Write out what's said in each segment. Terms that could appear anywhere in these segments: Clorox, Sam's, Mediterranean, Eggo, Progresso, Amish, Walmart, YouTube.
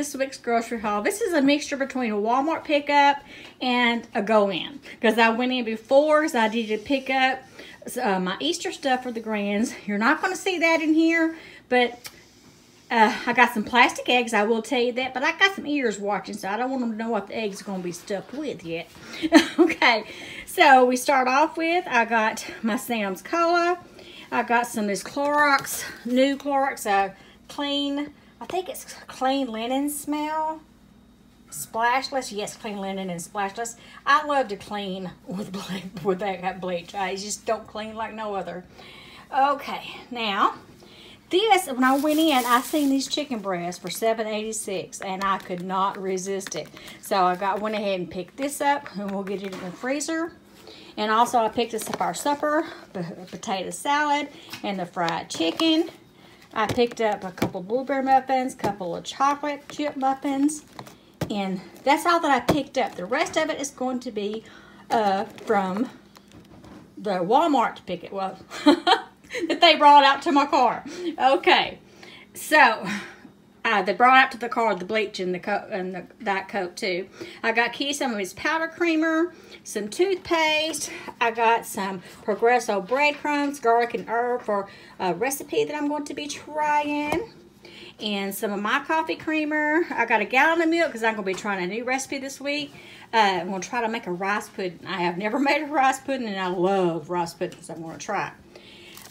this week's grocery haul. This is a mixture between a Walmart pickup and a go-in, because I went in before, so I did to pick up my Easter stuff for the grands. You're not going to see that in here, but I got some plastic eggs, I will tell you that, but I got some ears watching, so I don't want them to know what the eggs are going to be stuffed with yet. Okay, so we start off with, I got my Sam's Cola. I got some of this Clorox, new Clorox, clean, I think it's clean linen smell. Splashless, yes, clean linen and splashless. I love to clean with that bleach. I just don't clean like no other. Okay, now, this, when I went in, I seen these chicken breasts for $7.86, and I could not resist it. So I went ahead and picked this up, and we'll get it in the freezer. And also, I picked this up our supper, potato salad, and the fried chicken. I picked up a couple blueberry muffins, a couple of chocolate chip muffins, and that's all that I picked up. The rest of it is going to be from the Walmart picket, well, that they brought out to my car. Okay, so they brought out to the car the bleach and the Diet Coke too. I got Keith some of his powder creamer, some toothpaste. I got some Progresso breadcrumbs, garlic and herb for a recipe that I'm going to be trying, and some of my coffee creamer. I got a gallon of milk because I'm going to be trying a new recipe this week. I'm going to try to make a rice pudding. I have never made a rice pudding, and I love rice pudding, so I'm going to try it.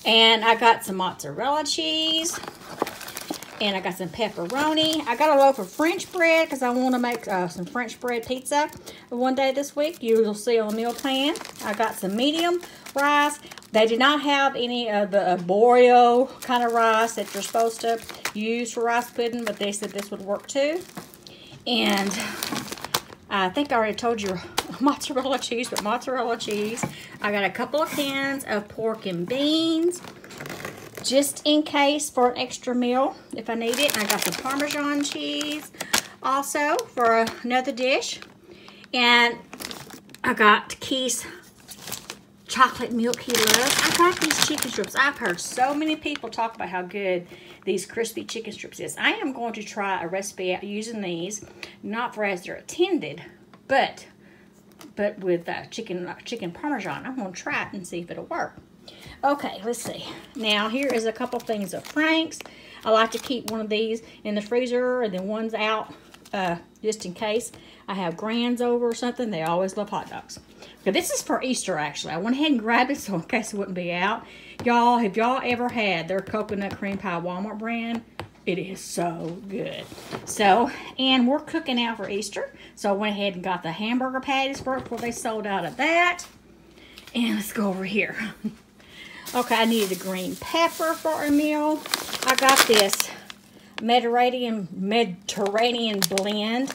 And I got some mozzarella cheese, and I got some pepperoni. I got a loaf of French bread because I want to make some French bread pizza one day this week. You'll see on the meal plan. I got some medium rice. They did not have any of the Boreo kind of rice that you're supposed to use for rice pudding, but they said this would work too. And I think I already told you mozzarella cheese, but mozzarella cheese. I got a couple of cans of pork and beans, just in case for an extra meal if I need it. And I got some Parmesan cheese also for another dish. And I got Keith's chocolate milk he loves. I got these chicken strips. I've heard so many people talk about how good these crispy chicken strips is. I am going to try a recipe out using these, not for as they're intended, but with chicken Parmesan. I'm going to try it and see if it'll work. Okay, let's see. Now, here is a couple things of Frank's. I like to keep one of these in the freezer and then one's out just in case I have grands over or something. They always love hot dogs. Now, this is for Easter, actually. I went ahead and grabbed it so in case it wouldn't be out. Y'all, have y'all ever had their coconut cream pie Walmart brand? It is so good. So, and we're cooking out for Easter. So I went ahead and got the hamburger patties for it before they sold out of that. And let's go over here. Okay, I needed a green pepper for a meal. I got this Mediterranean blend, seasoned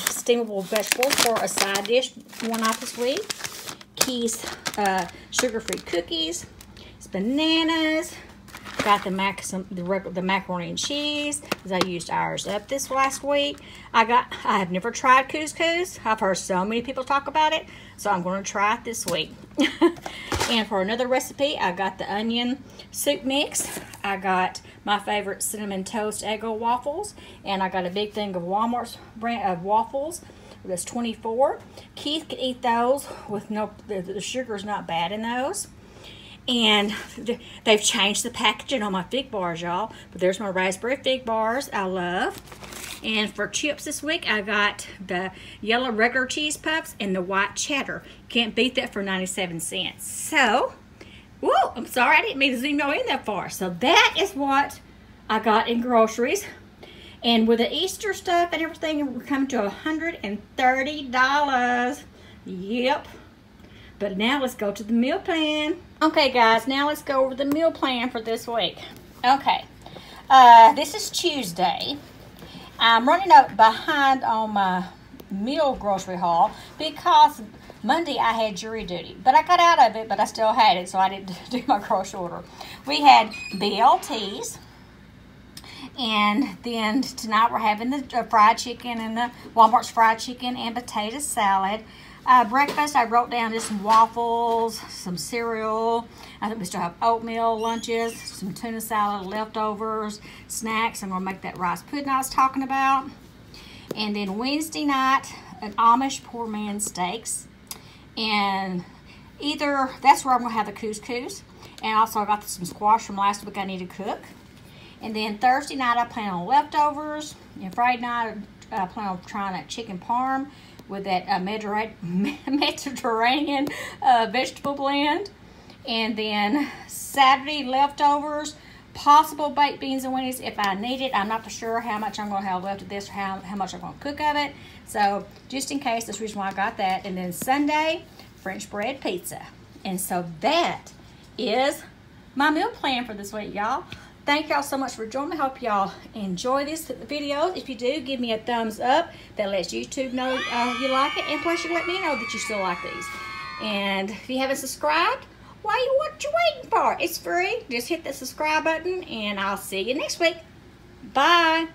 steamable vegetables for a side dish one off this week. Keith's sugar-free cookies, bananas. Got the macaroni and cheese, because I used ours up this last week. I have never tried couscous. I've heard so many people talk about it, so I'm going to try it this week. And for another recipe, I got the onion soup mix. I got my favorite cinnamon toast Eggo waffles, and I got a big thing of Walmart's brand of waffles. That's 24. Keith could eat those with the sugar's not bad in those. And they've changed the packaging on my fig bars, y'all. But there's my raspberry fig bars I love. And for chips this week, I got the yellow regular cheese puffs and the white cheddar. Can't beat that for 97 cents. So, whoa, I'm sorry, I didn't mean to zoom y'all in that far. So that is what I got in groceries. And with the Easter stuff and everything, we're coming to $130. Yep. But now let's go to the meal plan. Okay, guys, now let's go over the meal plan for this week. Okay, this is Tuesday. I'm running up behind on my meal grocery haul because Monday I had jury duty, but I got out of it, but I still had it, so I didn't do my grocery order. We had BLTs, and then tonight we're having the fried chicken and the Walmart's fried chicken and potato salad. Breakfast, I wrote down just some waffles, some cereal. I think we still have oatmeal lunches, some tuna salad, leftovers, snacks. I'm going to make that rice pudding I was talking about. And then Wednesday night, an Amish poor man steaks. And either, that's where I'm going to have the couscous. And also I got some squash from last week I need to cook. And then Thursday night, I plan on leftovers. And Friday night, I plan on trying a chicken parm with that Mediterranean vegetable blend. And then Saturday, leftovers, possible baked beans and weenies if I need it. I'm not sure how much I'm going to have left of this or how much I'm going to cook of it. So just in case, that's the reason why I got that. And then Sunday, French bread pizza. And so that is my meal plan for this week, y'all. Thank y'all so much for joining me. Hope y'all enjoy this video. If you do, give me a thumbs up. That lets YouTube know you like it. And plus, you let me know that you still like these. And if you haven't subscribed, what you waiting for? It's free. Just hit the subscribe button, and I'll see you next week. Bye.